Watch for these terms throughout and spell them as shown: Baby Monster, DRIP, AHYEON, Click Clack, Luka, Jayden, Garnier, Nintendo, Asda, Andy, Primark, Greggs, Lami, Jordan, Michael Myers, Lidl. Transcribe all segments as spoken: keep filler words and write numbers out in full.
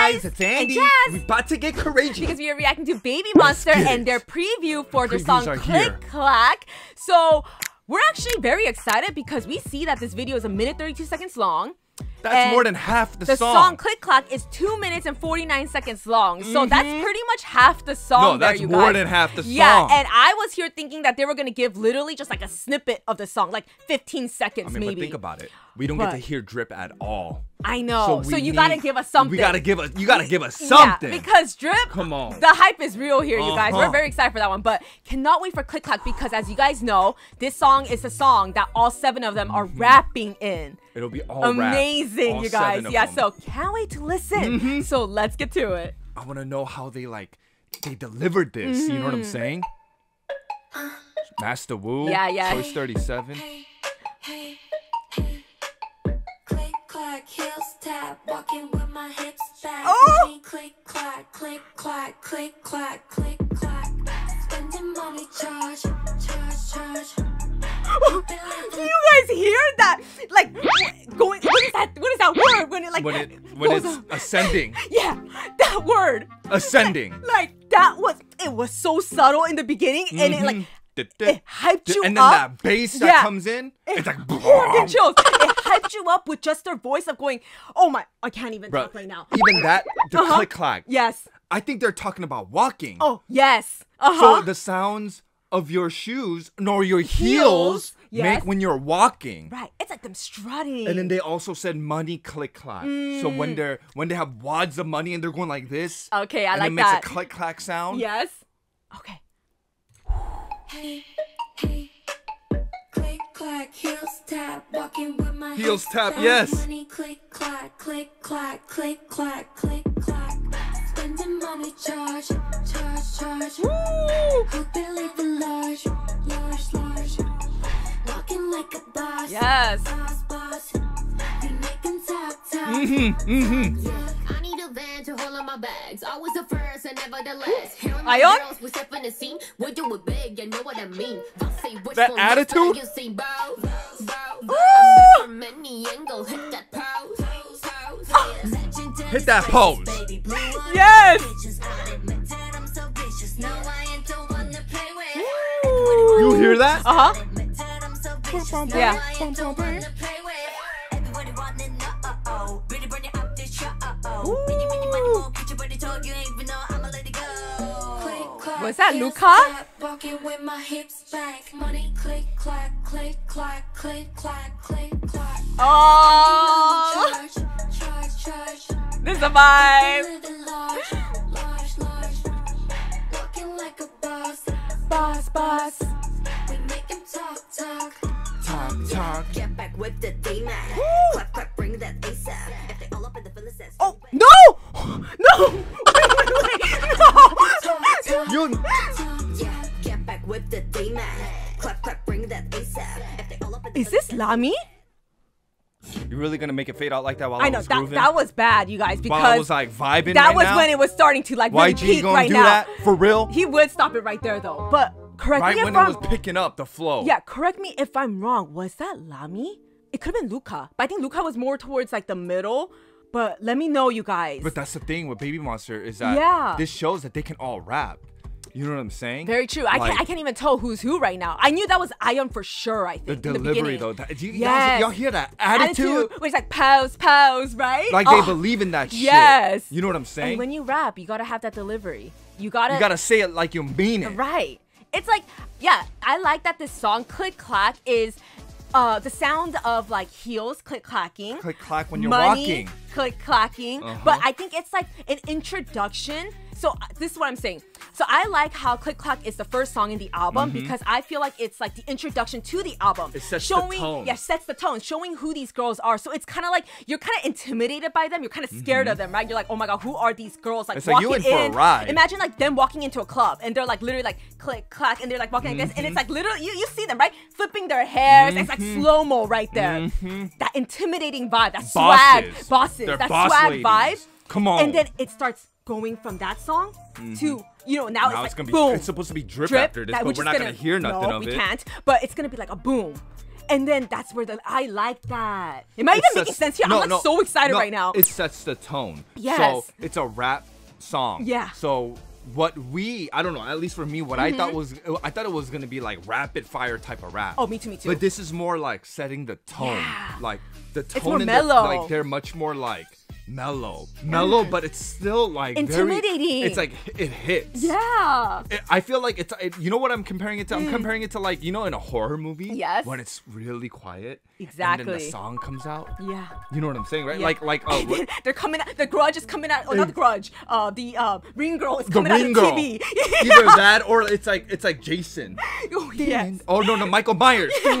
guys, it's Andy. And Jazz. We're about to get courageous because we are reacting to Baby Monster and their preview for the their song Click Clack. So we're actually very excited because we see that this video is a minute thirty-two seconds long. That's and more than half the, the song. The song Click Clack is two minutes and forty-nine seconds long. So mm-hmm. that's pretty much half the song. No, that's there, you more guys. than half the yeah, song. Yeah, and I was here thinking that they were going to give literally just like a snippet of the song, like fifteen seconds I mean, maybe. But think about it. We don't but, get to hear Drip at all. I know. So, so you need, gotta give us something. We gotta give us. You gotta give us something. Yeah, because Drip. Come on. The hype is real here, you guys. Uh-huh. We're very excited for that one, but cannot wait for Click Clack because, as you guys know, this song is a song that all seven of them are mm-hmm. rapping in. It'll be all amazing, all you guys. Yeah. Them. So can't wait to listen. Mm-hmm. So let's get to it. I wanna know how they like they delivered this. Mm-hmm. You know what I'm saying? Master Wu. Yeah, yeah. Choice thirty-seven. Hey, hey, hey. Click, clack, heels tap, walking with my hips back. Oh! Click, clack, click, clack, click, clack, click, clack. Spending money, charge, charge, charge. Do you guys hear that? Like, going, what is that? What is that word when it like when it when it's up? Ascending? Yeah, that word. Ascending. Like, like that was it was so subtle in the beginning, mm-hmm. and it like. It hyped you up. And then up. that bass yeah. that comes in, it, it's like... It hyped you up with just their voice of going, oh my, I can't even Bruh, talk right now. Even that, the uh-huh. click clack. Yes. I think they're talking about walking. Oh, yes. Uh-huh. So the sounds of your shoes, nor your heels, heels yes. make when you're walking. Right. It's like them strutting. And then they also said money click clack. Mm. So when they're when they have wads of money and they're going like this. Okay, I like that. And it makes a click clack sound. Yes. Okay. Hey, hey, click, clack, heels tap, walking with my heels tap, yes. Click, clack, click, clack, click, clack, click, clack. Spending money, charge, charge, charge. Woo! Hope they leave the large, large, large. Walking like a boss, yes. boss, boss. You're making top, top. Mm-hmm, mm-hmm. Yeah. Van to hold on my bags, always the first and never the last. AHYEON, we step in the scene, we do it big, you know what I mean. That attitude, you see, bow, bow, many angle, hit that pose, pose, hit that pose. Yes, you hear that? Uh huh. Yeah. Was that Luka? Walking with my hips back, money click clack, click clack, click clack, click clack. Oh, this is a vibe. Walking like a boss, boss, boss. We make him talk, talk, talk, talk. Get back with the demon. Clap, clap, bring that ASAP. If they all up in the villa says, oh no, no. You yeah, get back with the demon. Clap, clap, bring that ASAP. Is this Lami? You're really gonna make it fade out like that while I know I was that grooving? That was bad, you guys. Because while I was like vibing. That right was now? when it was starting to like really peak right do now. That? For real? He would stop it right there though. But correct right me if I'm wrong. Right when it was picking up the flow. Yeah, correct me if I'm wrong. Was that Lami? It could have been Luka, but I think Luka was more towards like the middle. But let me know, you guys. But that's the thing with Baby Monster is that yeah. this shows that they can all rap. You know what I'm saying? Very true. Like, I can't. I can't even tell who's who right now. I knew that was AHYEON for sure. I think the delivery in the though. That, you, yes. Y'all hear that attitude? Attitude, which is like pose, pose, right? Like oh. they believe in that. Shit. Yes. You know what I'm saying? And when you rap, you gotta have that delivery. You gotta. You gotta say it like you mean it. Right. It's like yeah. I like that this song Click Clack is. Uh, the sound of like heels click clacking, click clack when you're money, walking, click clacking. Uh-huh. But I think it's like an introduction. So this is what I'm saying. So I like how Click Clack is the first song in the album mm-hmm. because I feel like it's like the introduction to the album. It sets showing, the tone. Yeah, sets the tone, showing who these girls are. So it's kind of like you're kind of intimidated by them. You're kind of scared mm-hmm. of them, right? You're like, oh my god, who are these girls? Like it's walking like you in for a ride. Imagine like them walking into a club and they're like literally like click clack and they're like walking mm-hmm. like this and it's like literally you, you see them right flipping their hairs. Mm-hmm. It's like slow mo right there. Mm-hmm. That intimidating vibe, that swag, bosses, bosses that boss swag ladies. Vibe. Come on. And then it starts. Going from that song mm-hmm. to, you know, now, now it's, it's like gonna be, boom. It's supposed to be drip, drip after this, that, but we're not gonna, gonna hear nothing no, of we it. we can't, but it's gonna be like a boom. And then that's where the I like that. Am I even making sense here? No, I'm like no, so excited no, right now. It sets the tone. Yes. So it's a rap song. Yeah. So what we, I don't know, at least for me, what mm-hmm. I thought was, I thought it was going to be like rapid fire type of rap. Oh, me too, me too. But this is more like setting the tone. Yeah. Like the tone. It's more mellow. The, like they're much more like mellow. Mellow, but it's still like intimidating. Very, it's like, it hits. Yeah. It, I feel like it's, it, you know what I'm comparing it to? I'm comparing it to like, you know, in a horror movie? Yes. When it's really quiet. Exactly. And then the song comes out. Yeah. You know what I'm saying, right? Yeah. Like, like, oh, uh, they're coming out, the Grudge is coming out, oh, not the Grudge, uh, the uh, Ring Girl is coming out on T V. Yeah. Either that or it's like, it's like Jason. Oh, yes. Oh, no, no, Michael Myers. Yeah.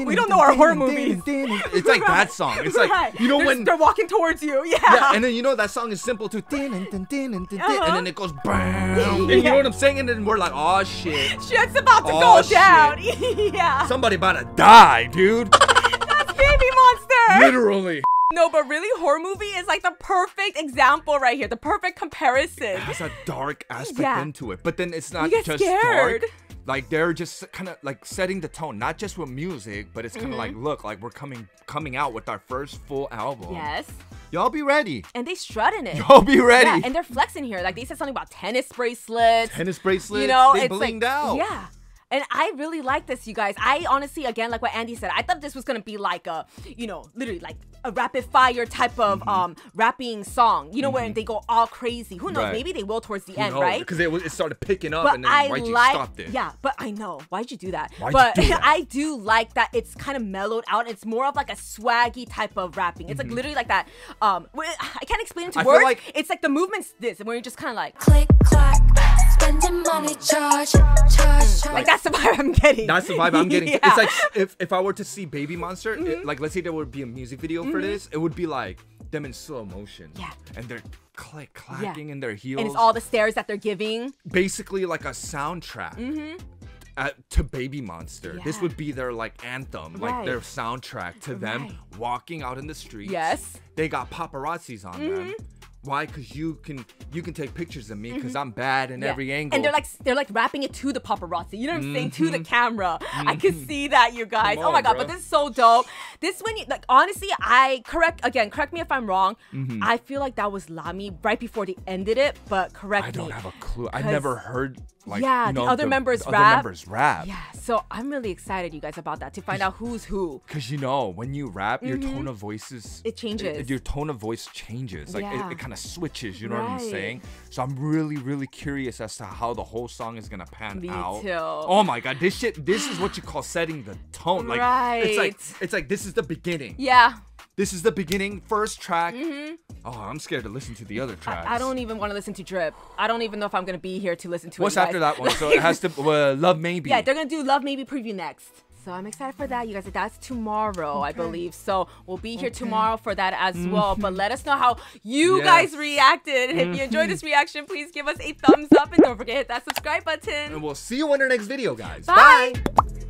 We don't know our horror movies. It's like that song. It's like, right. You know, they're, when they're walking towards you. Yeah. Yeah, and then you know that song is simple too. Uh-huh. And then it goes bam. And yeah. You know what I'm saying? And then we're like, oh shit. Shit's about to oh, go shit. down. Yeah. Somebody about to die, dude. That's Baby Monster. Literally. No, but really, horror movie is like the perfect example right here. The perfect comparison. It has a dark aspect yeah. into it. But then it's not just scared. dark. Like they're just kind of like setting the tone, not just with music, but it's kind of mm-hmm. like, look, like we're coming coming out with our first full album. Yes. Y'all be ready. And they strut in it. Y'all be ready. Yeah, and they're flexing here. Like they said something about tennis bracelets. Tennis bracelets. You know, they blinged like, out. Yeah. And I really like this, you guys. I honestly, again, like what Andy said, I thought this was gonna be like a, you know, literally like a rapid fire type of mm-hmm. um rapping song. You know, mm-hmm. when they go all crazy. Who knows? Right. Maybe they will towards the Who end, knows? right? Because it, it started picking up, but and then I why'd you like, stop it? Yeah, but I know why'd you do that? Why'd but you do that? I do like that it's kind of mellowed out. It's more of like a swaggy type of rapping. It's mm-hmm. like literally like that. Um, I can't explain it to I words. Feel like it's like the movement's this, and where you're just kind of like click clack. Spending money, charge, charge, charge. Like, that's the vibe I'm getting. That's the vibe I'm getting. Yeah. It's like if, if I were to see Baby Monster, mm-hmm. it, like let's say there would be a music video mm-hmm. for this, it would be like them in slow motion. Yeah. And they're click clacking yeah. in their heels. And it's all the stares that they're giving. Basically like a soundtrack. Mm-hmm. At, to Baby Monster. Yeah. This would be their like anthem, right. like their soundtrack to them right. walking out in the streets. Yes. They got paparazzis on mm-hmm. them. Why? Because you can you can take pictures of me because mm-hmm. I'm bad in yeah. every angle. And they're like they're like wrapping it to the paparazzi. You know what I'm mm-hmm. saying? To the camera. Mm-hmm. I can see that, you guys. On, oh my god! Bro. But this is so dope. This when you like honestly, I correct again. Correct me if I'm wrong. Mm-hmm. I feel like that was Lami right before they ended it. But correct me. I don't me, have a clue. I never heard. Like, yeah, you know, the other the, members the rap. Other members rap. Yeah, so I'm really excited, you guys, about that to find out who's who. Cause you know, when you rap, your mm-hmm. tone of voices it changes. It, your tone of voice changes. Like yeah. it, it kind of switches. You know right. what I'm saying? So I'm really, really curious as to how the whole song is gonna pan Me out. Too. Oh my god, this shit. This is what you call setting the tone. Like right. it's like it's like this is the beginning. Yeah. This is the beginning, first track. Mm-hmm. Oh, I'm scared to listen to the other tracks. I, I don't even want to listen to Drip. I don't even know if I'm going to be here to listen to it. What's after that one? So it has to, uh, Love Maybe. Yeah, they're going to do Love Maybe preview next. So I'm excited for that, you guys. That's tomorrow, okay. I believe. So we'll be here okay. tomorrow for that as mm-hmm. well. But let us know how you yes. guys reacted. Mm-hmm. If you enjoyed this reaction, please give us a thumbs up. And don't forget to hit that subscribe button. And we'll see you in our next video, guys. Bye. Bye.